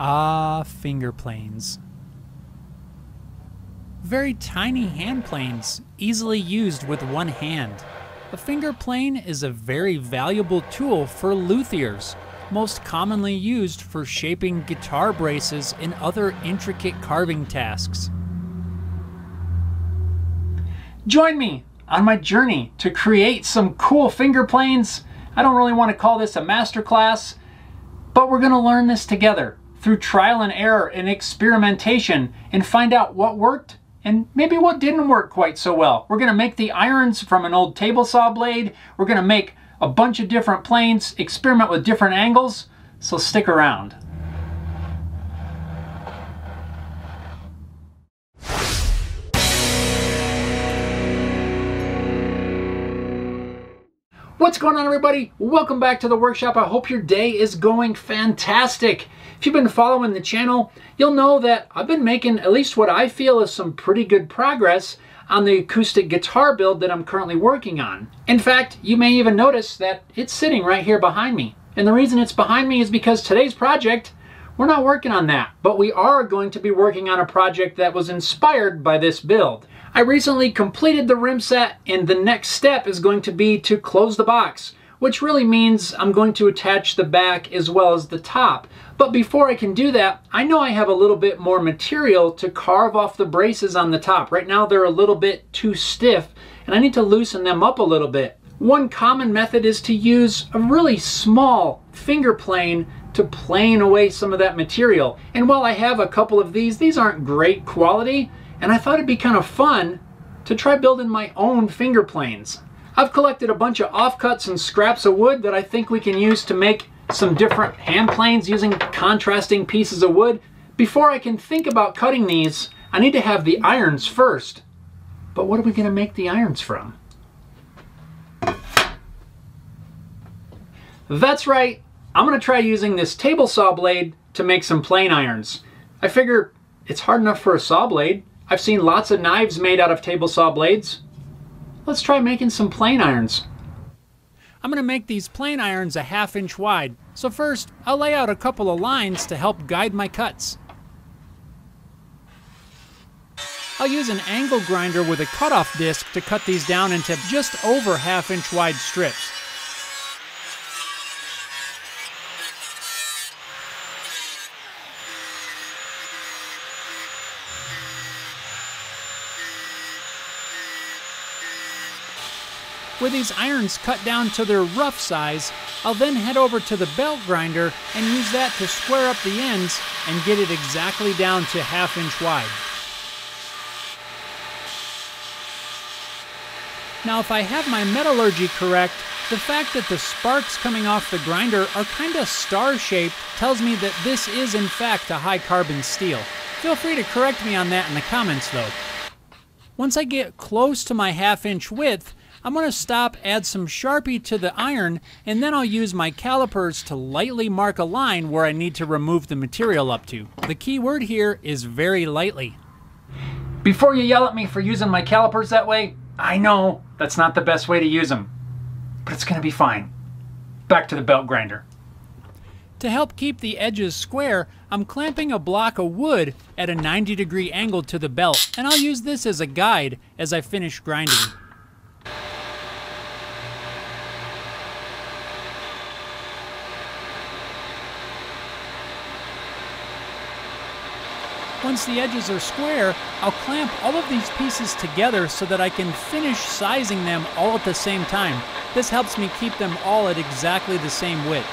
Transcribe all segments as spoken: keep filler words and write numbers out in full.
Ah, finger planes. Very tiny hand planes, easily used with one hand. A finger plane is a very valuable tool for luthiers, most commonly used for shaping guitar braces and other intricate carving tasks. Join me on my journey to create some cool finger planes. I don't really want to call this a masterclass, but we're going to learn this together through trial and error and experimentation and find out what worked and maybe what didn't work quite so well. We're going to make the irons from an old table saw blade. We're going to make a bunch of different planes, experiment with different angles, so stick around. What's going on, everybody? Welcome back to the workshop. I hope your day is going fantastic. If you've been following the channel, you'll know that I've been making at least what I feel is some pretty good progress on the acoustic guitar build that I'm currently working on. In fact, you may even notice that it's sitting right here behind me. And the reason it's behind me is because today's project, we're not working on that, but we are going to be working on a project that was inspired by this build. I recently completed the rim set, and the next step is going to be to close the box, which really means I'm going to attach the back as well as the top. But before I can do that, I know I have a little bit more material to carve off the braces on the top. Right now they're a little bit too stiff, and I need to loosen them up a little bit. One common method is to use a really small finger plane to plane away some of that material. And while I have a couple of these, these aren't great quality, and I thought it'd be kind of fun to try building my own finger planes. I've collected a bunch of offcuts and scraps of wood that I think we can use to make some different hand planes using contrasting pieces of wood. Before I can think about cutting these, I need to have the irons first. But what are we going to make the irons from? That's right, I'm going to try using this table saw blade to make some plane irons. I figure it's hard enough for a saw blade. I've seen lots of knives made out of table saw blades. Let's try making some plane irons. I'm going to make these plane irons a half inch wide. So first, I'll lay out a couple of lines to help guide my cuts. I'll use an angle grinder with a cutoff disc to cut these down into just over half inch wide strips. With these irons cut down to their rough size, I'll then head over to the belt grinder and use that to square up the ends and get it exactly down to half inch wide. Now, if I have my metallurgy correct, the fact that the sparks coming off the grinder are kind of star-shaped tells me that this is in fact a high carbon steel. Feel free to correct me on that in the comments though. Once I get close to my half inch width, I'm going to stop, add some Sharpie to the iron, and then I'll use my calipers to lightly mark a line where I need to remove the material up to. The key word here is very lightly. Before you yell at me for using my calipers that way, I know that's not the best way to use them, but it's going to be fine. Back to the belt grinder. To help keep the edges square, I'm clamping a block of wood at a ninety degree angle to the belt, and I'll use this as a guide as I finish grinding. Once the edges are square, I'll clamp all of these pieces together so that I can finish sizing them all at the same time. This helps me keep them all at exactly the same width.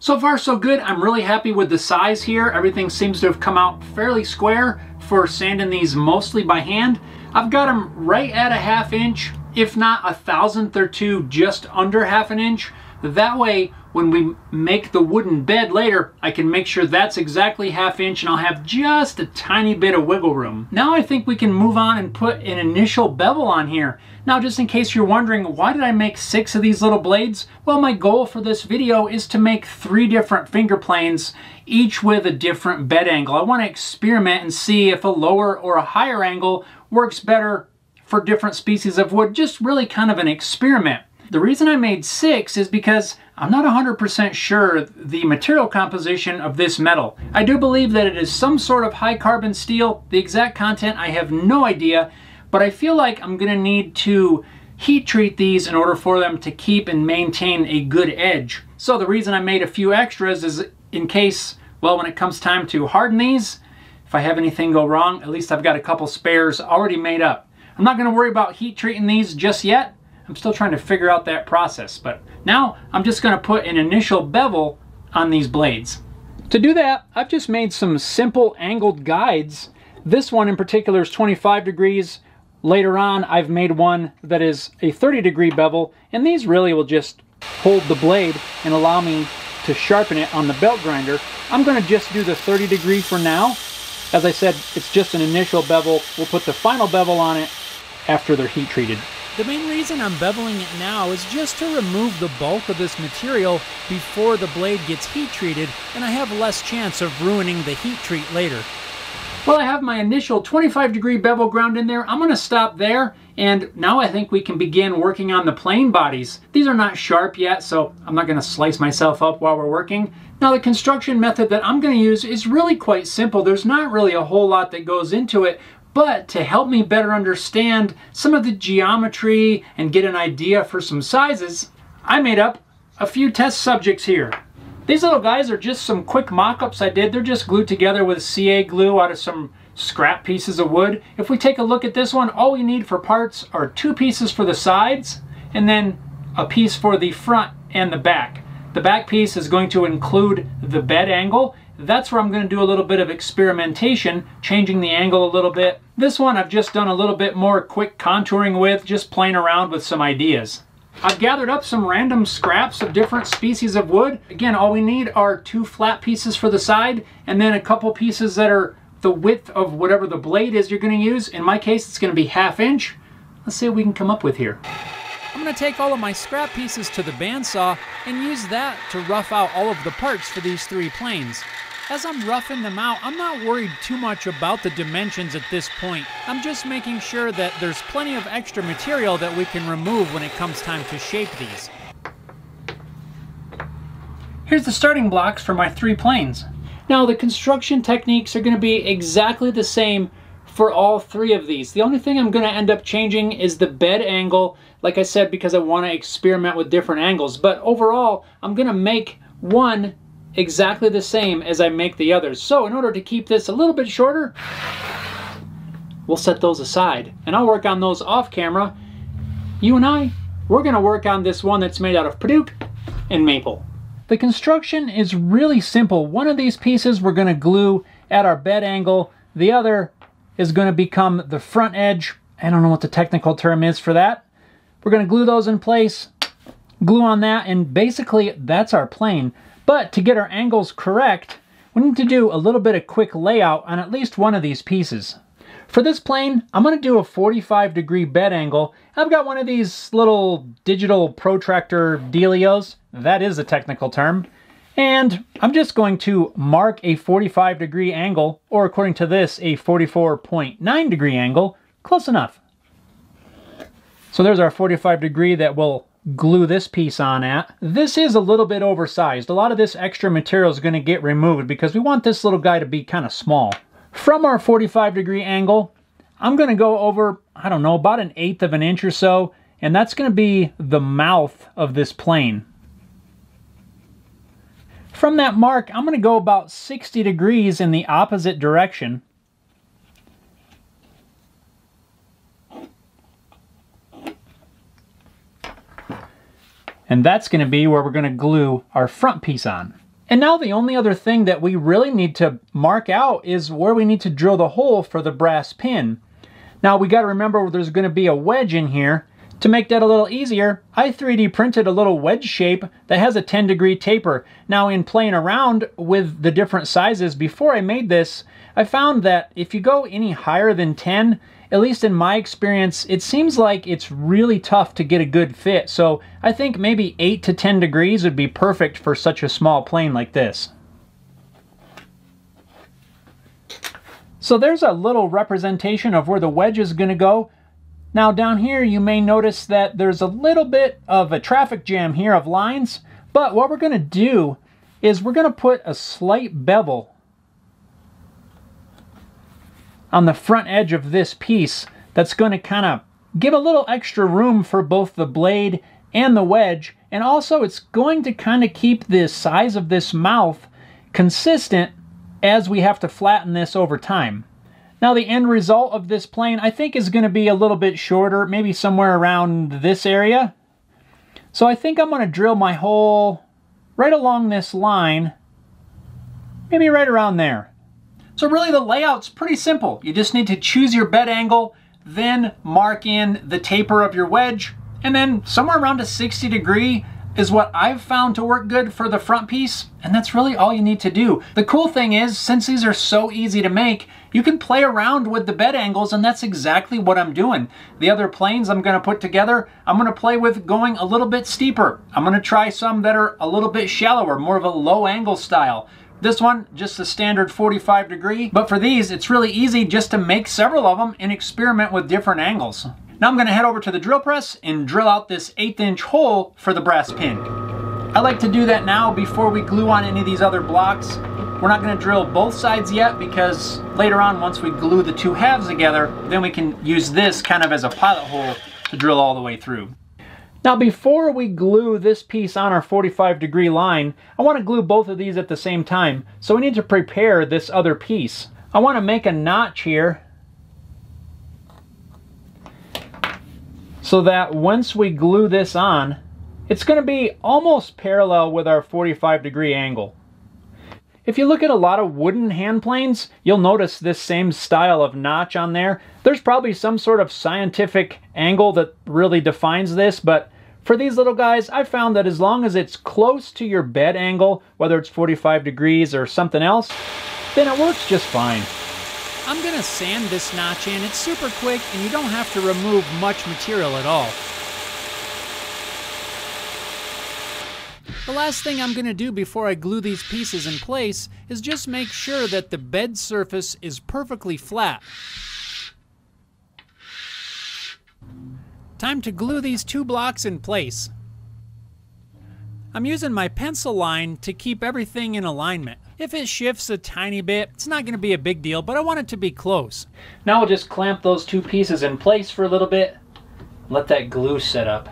So far so good. I'm really happy with the size here. Everything seems to have come out fairly square for sanding these mostly by hand. I've got them right at a half inch, if not a thousandth or two just under half an inch. That way, when we make the wooden bed later, I can make sure that's exactly half inch and I'll have just a tiny bit of wiggle room. Now I think we can move on and put an initial bevel on here. Now, just in case you're wondering, why did I make six of these little blades? Well, my goal for this video is to make three different finger planes, each with a different bed angle. I want to experiment and see if a lower or a higher angle works better for different species of wood, just really kind of an experiment. The reason I made six is because I'm not one hundred percent sure the material composition of this metal. I do believe that it is some sort of high carbon steel. The exact content, I have no idea, but I feel like I'm gonna need to heat treat these in order for them to keep and maintain a good edge. So the reason I made a few extras is in case, well, when it comes time to harden these, if I have anything go wrong, at least I've got a couple spares already made up. I'm not gonna worry about heat treating these just yet. I'm still trying to figure out that process, but now I'm just gonna put an initial bevel on these blades. To do that, I've just made some simple angled guides. This one in particular is twenty-five degrees. Later on, I've made one that is a thirty degree bevel, and these really will just hold the blade and allow me to sharpen it on the belt grinder. I'm gonna just do the thirty degree for now. As I said, it's just an initial bevel. We'll put the final bevel on it after they're heat treated. The main reason I'm beveling it now is just to remove the bulk of this material before the blade gets heat treated, and I have less chance of ruining the heat treat later. Well, I have my initial twenty-five degree bevel ground in there. I'm gonna stop there, and now I think we can begin working on the plane bodies. These are not sharp yet, so I'm not gonna slice myself up while we're working. Now, the construction method that I'm gonna use is really quite simple. There's not really a whole lot that goes into it, but to help me better understand some of the geometry and get an idea for some sizes, I made up a few test subjects here. These little guys are just some quick mock-ups I did. They're just glued together with C A glue out of some scrap pieces of wood. If we take a look at this one, all we need for parts are two pieces for the sides and then a piece for the front and the back. The back piece is going to include the bed angle. That's where I'm going to do a little bit of experimentation, changing the angle a little bit. This one I've just done a little bit more quick contouring with, just playing around with some ideas. I've gathered up some random scraps of different species of wood. Again, all we need are two flat pieces for the side and then a couple pieces that are the width of whatever the blade is you're going to use. In my case, it's going to be half inch. Let's see what we can come up with here. I'm going to take all of my scrap pieces to the bandsaw and use that to rough out all of the parts for these three planes. As I'm roughing them out, I'm not worried too much about the dimensions at this point. I'm just making sure that there's plenty of extra material that we can remove when it comes time to shape these. Here's the starting blocks for my three planes. Now, the construction techniques are going to be exactly the same for all three of these. The only thing I'm going to end up changing is the bed angle, like I said, because I want to experiment with different angles. But overall, I'm going to make one exactly the same as I make the others. So in order to keep this a little bit shorter, we'll set those aside and I'll work on those off camera. You and I, we're gonna work on this one that's made out of Paduke and maple. The construction is really simple. One of these pieces we're gonna glue at our bed angle. The other is gonna become the front edge. I don't know what the technical term is for that. We're gonna glue those in place, glue on that, and basically that's our plane. But to get our angles correct, we need to do a little bit of quick layout on at least one of these pieces. For this plane, I'm going to do a forty-five degree bed angle. I've got one of these little digital protractor dealios. That is the technical term. And I'm just going to mark a forty-five degree angle, or according to this, a forty-four point nine degree angle. Close enough. So there's our forty-five degree that will glue this piece on at. This is a little bit oversized. A lot of this extra material is going to get removed because we want this little guy to be kind of small. From our forty-five degree angle, I'm going to go over, I don't know, about an eighth of an inch or so, and that's going to be the mouth of this plane. From that mark, I'm going to go about sixty degrees in the opposite direction. And that's going to be where we're going to glue our front piece on. And now the only other thing that we really need to mark out is where we need to drill the hole for the brass pin. Now we got to remember there's going to be a wedge in here. To make that a little easier, I three D printed a little wedge shape that has a ten degree taper. Now, in playing around with the different sizes before I made this, I found that if you go any higher than ten, at least in my experience, it seems like it's really tough to get a good fit. So I think maybe eight to ten degrees would be perfect for such a small plane like this. So there's a little representation of where the wedge is going to go. Now down here you may notice that there's a little bit of a traffic jam here of lines, but what we're going to do is we're going to put a slight bevel on the front edge of this piece that's going to kind of give a little extra room for both the blade and the wedge, and also it's going to kind of keep the size of this mouth consistent as we have to flatten this over time. Now the end result of this plane I think is going to be a little bit shorter, maybe somewhere around this area. So I think I'm going to drill my hole right along this line, maybe right around there. So really the layout's pretty simple. You just need to choose your bed angle, then mark in the taper of your wedge, and then somewhere around a sixty degree is what I've found to work good for the front piece, and that's really all you need to do. The cool thing is, since these are so easy to make, you can play around with the bed angles, and that's exactly what I'm doing. The other planes I'm going to put together, I'm going to play with going a little bit steeper. I'm going to try some that are a little bit shallower, more of a low angle style. This one, just the standard forty-five degree, but for these, it's really easy just to make several of them and experiment with different angles. Now I'm going to head over to the drill press and drill out this eighth inch hole for the brass pin. I like to do that now before we glue on any of these other blocks. We're not going to drill both sides yet, because later on, once we glue the two halves together, then we can use this kind of as a pilot hole to drill all the way through. Now before we glue this piece on our forty-five degree line, I want to glue both of these at the same time, so we need to prepare this other piece. I want to make a notch here, so that once we glue this on, it's going to be almost parallel with our forty-five degree angle. If you look at a lot of wooden hand planes, you'll notice this same style of notch on there. There's probably some sort of scientific angle that really defines this, but for these little guys, I found that as long as it's close to your bed angle, whether it's forty-five degrees or something else, then it works just fine. I'm going to sand this notch in. It's super quick, and you don't have to remove much material at all. The last thing I'm going to do before I glue these pieces in place is just make sure that the bed surface is perfectly flat. Time to glue these two blocks in place. I'm using my pencil line to keep everything in alignment. If it shifts a tiny bit, it's not going to be a big deal, but I want it to be close. Now we'll just clamp those two pieces in place for a little bit. Let that glue set up.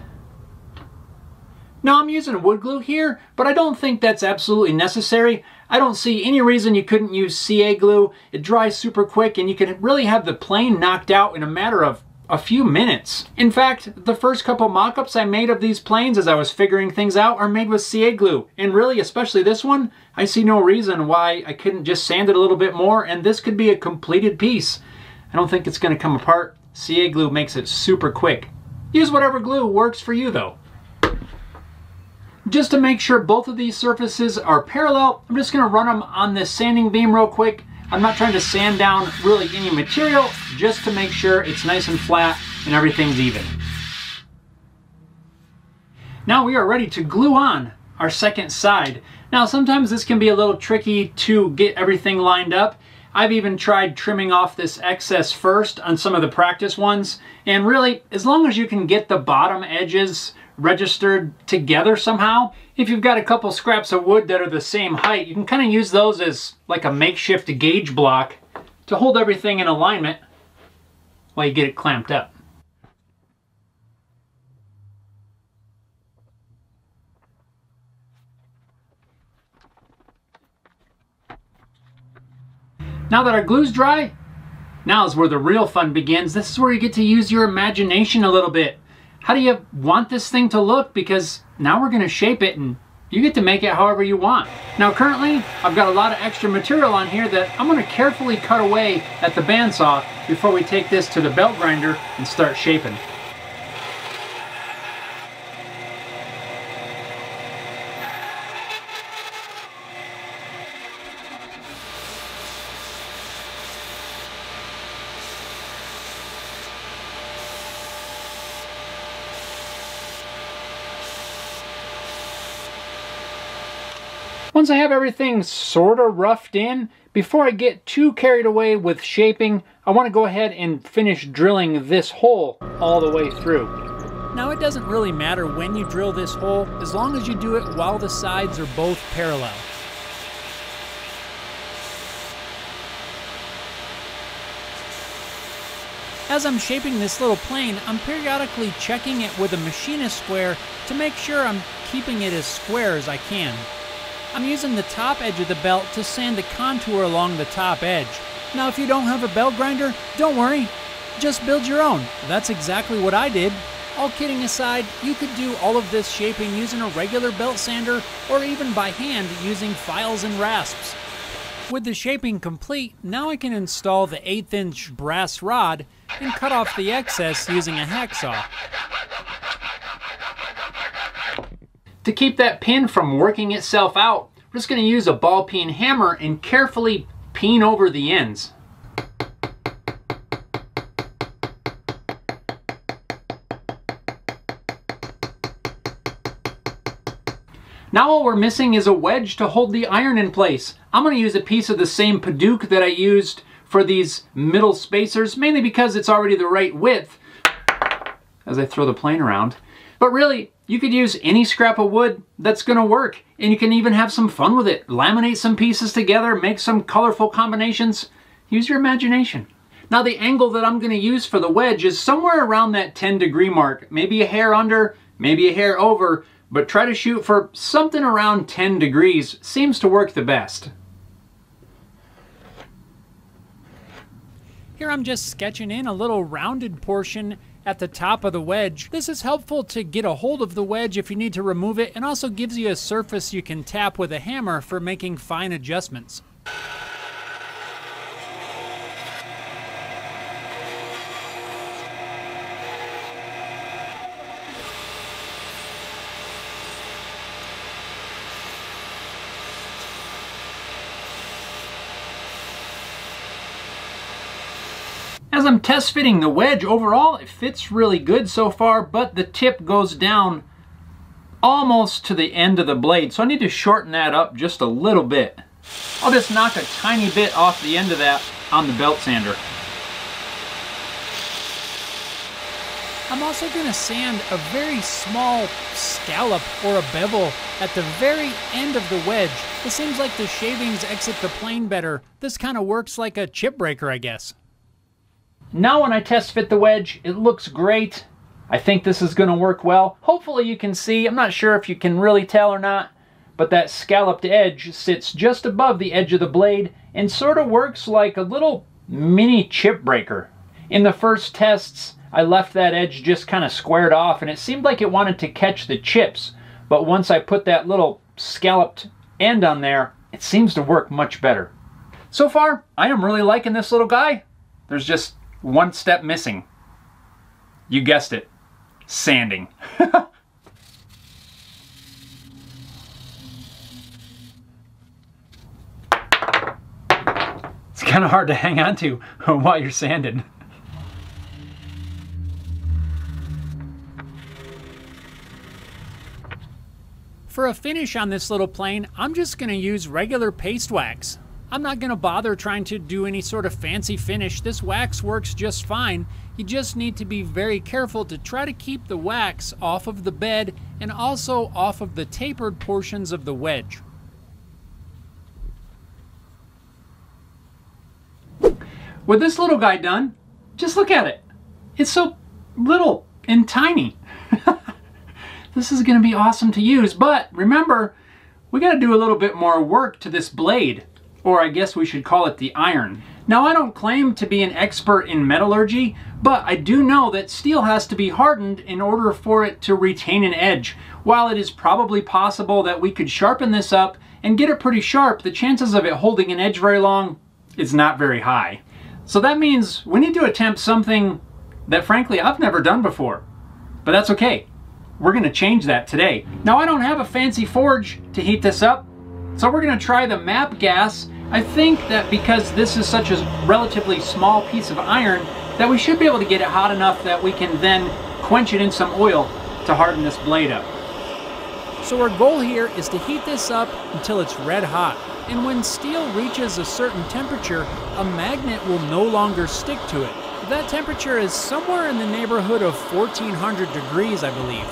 Now I'm using wood glue here, but I don't think that's absolutely necessary. I don't see any reason you couldn't use C A glue. It dries super quick, and you can really have the plane knocked out in a matter of a few minutes. In fact, the first couple mock-ups I made of these planes as I was figuring things out are made with C A glue. And really, especially this one, I see no reason why I couldn't just sand it a little bit more, and this could be a completed piece. I don't think it's going to come apart. C A glue makes it super quick. Use whatever glue works for you though. Just to make sure both of these surfaces are parallel, I'm just going to run them on this sanding beam real quick. I'm not trying to sand down really any material, just to make sure it's nice and flat and everything's even. Now we are ready to glue on our second side. Now sometimes this can be a little tricky to get everything lined up. I've even tried trimming off this excess first on some of the practice ones, and really, as long as you can get the bottom edges registered together somehow. If you've got a couple scraps of wood that are the same height, you can kind of use those as like a makeshift gauge block to hold everything in alignment while you get it clamped up. Now that our glue's dry, now is where the real fun begins. This is where you get to use your imagination a little bit. How do you want this thing to look? Because now we're going to shape it, and you get to make it however you want. Now currently, I've got a lot of extra material on here that I'm going to carefully cut away at the bandsaw before we take this to the belt grinder and start shaping. Once I have everything sort of roughed in, before I get too carried away with shaping, I want to go ahead and finish drilling this hole all the way through. Now it doesn't really matter when you drill this hole, as long as you do it while the sides are both parallel. As I'm shaping this little plane, I'm periodically checking it with a machinist square to make sure I'm keeping it as square as I can. I'm using the top edge of the belt to sand the contour along the top edge. Now if you don't have a belt grinder, don't worry, just build your own. That's exactly what I did. All kidding aside, you could do all of this shaping using a regular belt sander or even by hand using files and rasps. With the shaping complete, now I can install the eighth inch brass rod and cut off the excess using a hacksaw. To keep that pin from working itself out, we're just going to use a ball peen hammer and carefully peen over the ends. Now all we're missing is a wedge to hold the iron in place. I'm going to use a piece of the same Paduke that I used for these middle spacers, mainly because it's already the right width as I throw the plane around. But really, you could use any scrap of wood that's going to work, and you can even have some fun with it. Laminate some pieces together, make some colorful combinations. Use your imagination. Now the angle that I'm going to use for the wedge is somewhere around that ten degree mark, maybe a hair under, maybe a hair over, but try to shoot for something around ten degrees. Seems to work the best. Here I'm just sketching in a little rounded portion at the top of the wedge. This is helpful to get a hold of the wedge if you need to remove it, and also gives you a surface you can tap with a hammer for making fine adjustments. As I'm test fitting the wedge, overall it fits really good so far, but the tip goes down almost to the end of the blade, so I need to shorten that up just a little bit. I'll just knock a tiny bit off the end of that on the belt sander. I'm also going to sand a very small scallop or a bevel at the very end of the wedge. It seems like the shavings exit the plane better. This kind of works like a chip breaker, I guess. Now when I test fit the wedge, it looks great. I think this is going to work well. Hopefully you can see, I'm not sure if you can really tell or not, but that scalloped edge sits just above the edge of the blade and sort of works like a little mini chip breaker. In the first tests, I left that edge just kind of squared off and it seemed like it wanted to catch the chips, but once I put that little scalloped end on there, it seems to work much better. So far, I am really liking this little guy. There's just one step missing. You guessed it. Sanding. It's kind of hard to hang on to while you're sanding. For a finish on this little plane, I'm just going to use regular paste wax. I'm not going to bother trying to do any sort of fancy finish. This wax works just fine. You just need to be very careful to try to keep the wax off of the bed and also off of the tapered portions of the wedge. With this little guy done, just look at it. It's so little and tiny. This is going to be awesome to use, but remember, we got to do a little bit more work to this blade. Or I guess we should call it the iron. Now I don't claim to be an expert in metallurgy, but I do know that steel has to be hardened in order for it to retain an edge. While it is probably possible that we could sharpen this up and get it pretty sharp, the chances of it holding an edge very long is not very high. So that means we need to attempt something that frankly I've never done before, but that's okay. We're gonna change that today. Now I don't have a fancy forge to heat this up, so we're going to try the MAP gas. I think that because this is such a relatively small piece of iron that we should be able to get it hot enough that we can then quench it in some oil to harden this blade up. So our goal here is to heat this up until it's red hot. And when steel reaches a certain temperature, a magnet will no longer stick to it. That temperature is somewhere in the neighborhood of fourteen hundred degrees, I believe.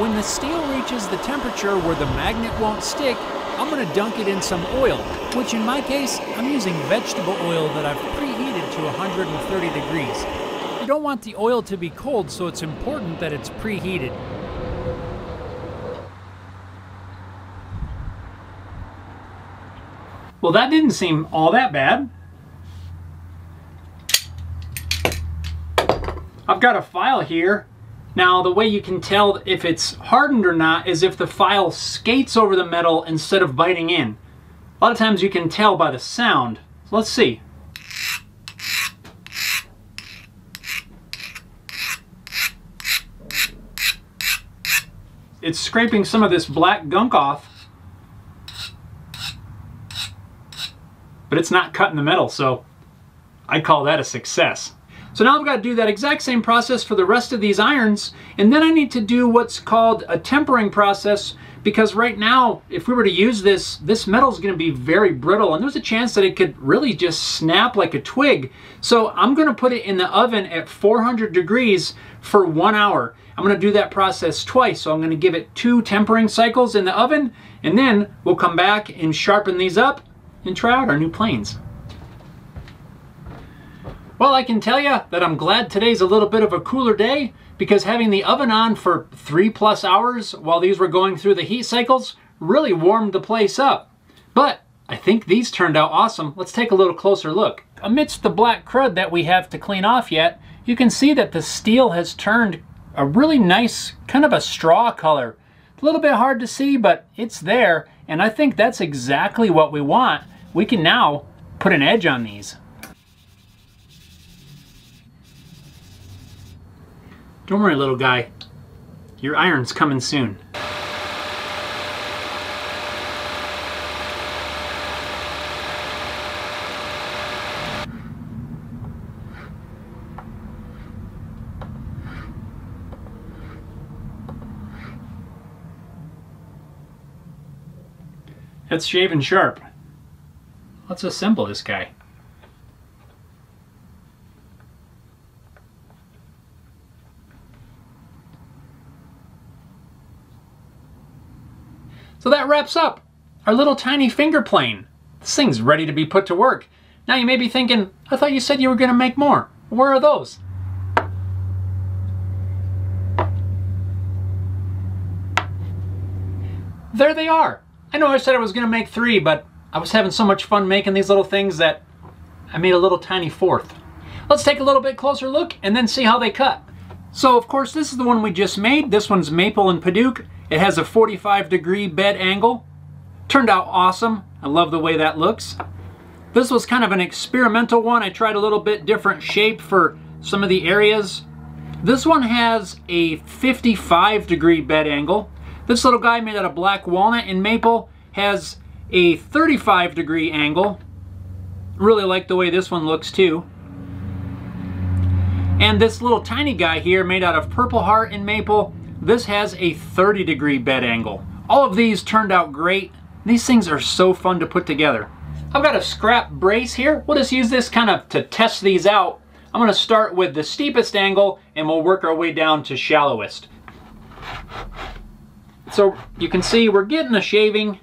When the steel reaches the temperature where the magnet won't stick, I'm going to dunk it in some oil, which in my case, I'm using vegetable oil that I've preheated to one hundred thirty degrees. You don't want the oil to be cold, so it's important that it's preheated. Well, that didn't seem all that bad. I've got a file here. Now, the way you can tell if it's hardened or not is if the file skates over the metal instead of biting in. A lot of times you can tell by the sound. Let's see. It's scraping some of this black gunk off, but it's not cutting the metal, so I call that a success. So now I've got to do that exact same process for the rest of these irons, and then I need to do what's called a tempering process, because right now, if we were to use this, this metal's going to be very brittle, and there's a chance that it could really just snap like a twig. So I'm going to put it in the oven at four hundred degrees for one hour. I'm going to do that process twice, so I'm going to give it two tempering cycles in the oven, and then we'll come back and sharpen these up and try out our new planes. Well, I can tell you that I'm glad today's a little bit of a cooler day, because having the oven on for three plus hours while these were going through the heat cycles really warmed the place up. But I think these turned out awesome. Let's take a little closer look. Amidst the black crud that we have to clean off yet, you can see that the steel has turned a really nice kind of a straw color. A little bit hard to see, but it's there, and I think that's exactly what we want. We can now put an edge on these. Don't worry, little guy. Your iron's coming soon. That's shaven sharp. Let's assemble this guy. So that wraps up our little tiny finger plane. This thing's ready to be put to work. Now you may be thinking, I thought you said you were going to make more. Where are those? There they are. I know I said I was going to make three, but I was having so much fun making these little things that I made a little tiny fourth. Let's take a little bit closer look and then see how they cut. So of course this is the one we just made. This one's maple and Paduke. It has a forty-five degree bed angle. Turned out awesome. I love the way that looks. This was kind of an experimental one. I tried a little bit different shape for some of the areas. This one has a fifty-five degree bed angle. This little guy made out of black walnut and maple has a thirty-five degree angle. Really like the way this one looks too. And this little tiny guy here made out of purple heart and maple, this has a thirty degree bed angle. All of these turned out great. These things are so fun to put together. I've got a scrap brace here. We'll just use this kind of to test these out. I'm going to start with the steepest angle and we'll work our way down to shallowest. So you can see we're getting a shaving.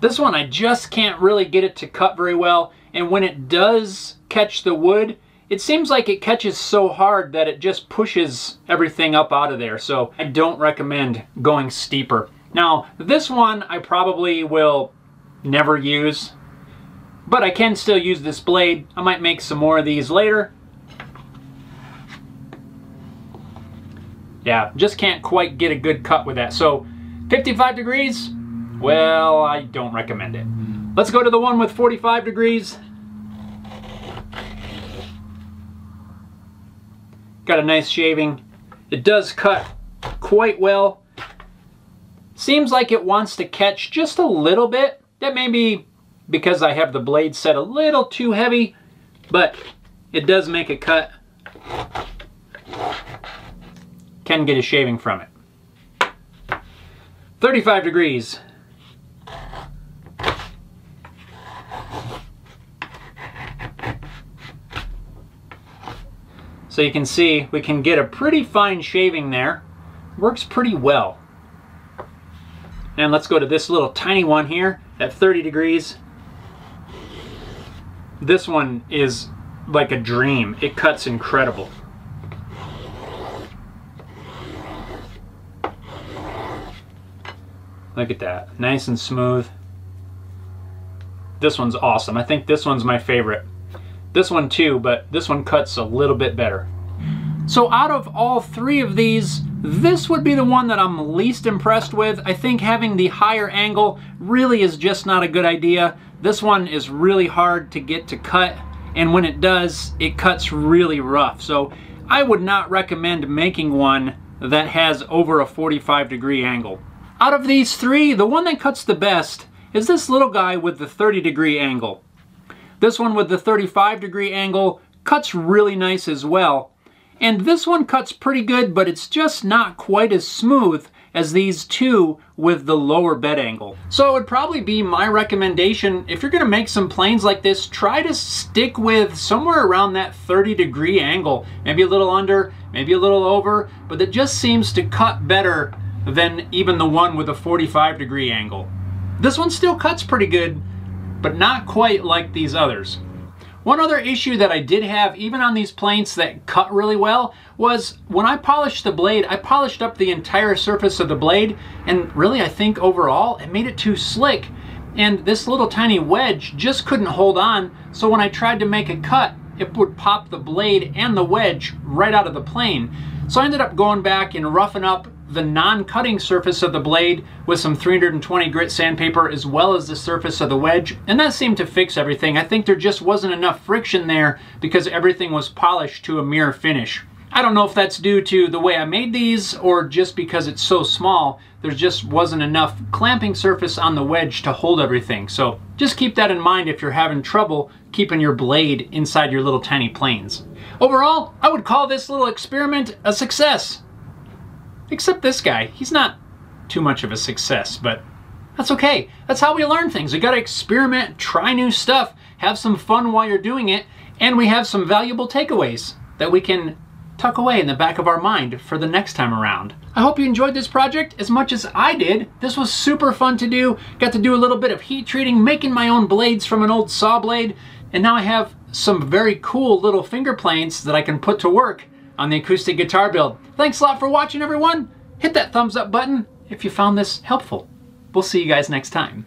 This one I just can't really get it to cut very well, and when it does catch the wood, it seems like it catches so hard that it just pushes everything up out of there, so I don't recommend going steeper. Now this one I probably will never use, but I can still use this blade. I might make some more of these later. Yeah, just can't quite get a good cut with that. So fifty-five degrees, well, I don't recommend it. Let's go to the one with forty-five degrees. Got a nice shaving. It does cut quite well. Seems like it wants to catch just a little bit. That may be because I have the blade set a little too heavy, but it does make a cut. Can get a shaving from it. thirty-five degrees. So you can see we can get a pretty fine shaving there. Works pretty well. And let's go to this little tiny one here at thirty degrees. This one is like a dream. It cuts incredible. Look at that, nice and smooth. This one's awesome. I think this one's my favorite. This one too, but this one cuts a little bit better. So out of all three of these, this would be the one that I'm least impressed with. I think having the higher angle really is just not a good idea. This one is really hard to get to cut, and when it does, it cuts really rough. So I would not recommend making one that has over a forty-five degree angle. Out of these three, the one that cuts the best is this little guy with the thirty degree angle. This one with the thirty-five degree angle cuts really nice as well. And this one cuts pretty good, but it's just not quite as smooth as these two with the lower bed angle. So it would probably be my recommendation, if you're gonna make some planes like this, try to stick with somewhere around that thirty degree angle. Maybe a little under, maybe a little over, but it just seems to cut better than even the one with a forty-five degree angle. This one still cuts pretty good, but not quite like these others. One other issue that I did have, even on these planes that cut really well, was when I polished the blade, I polished up the entire surface of the blade, and really I think overall it made it too slick, and this little tiny wedge just couldn't hold on, so when I tried to make a cut, it would pop the blade and the wedge right out of the plane. So I ended up going back and roughing up the non-cutting surface of the blade with some three hundred twenty grit sandpaper, as well as the surface of the wedge, and that seemed to fix everything. I think there just wasn't enough friction there because everything was polished to a mirror finish. I don't know if that's due to the way I made these or just because it's so small, there just wasn't enough clamping surface on the wedge to hold everything. So just keep that in mind if you're having trouble keeping your blade inside your little tiny planes. Overall, I would call this little experiment a success. Except this guy, he's not too much of a success, but that's okay. That's how we learn things. We gotta experiment, try new stuff, have some fun while you're doing it, and we have some valuable takeaways that we can tuck away in the back of our mind for the next time around. I hope you enjoyed this project as much as I did. This was super fun to do. Got to do a little bit of heat treating, making my own blades from an old saw blade, and now I have some very cool little finger planes that I can put to work on the acoustic guitar build. Thanks a lot for watching, everyone. Hit that thumbs up button if you found this helpful. We'll see you guys next time.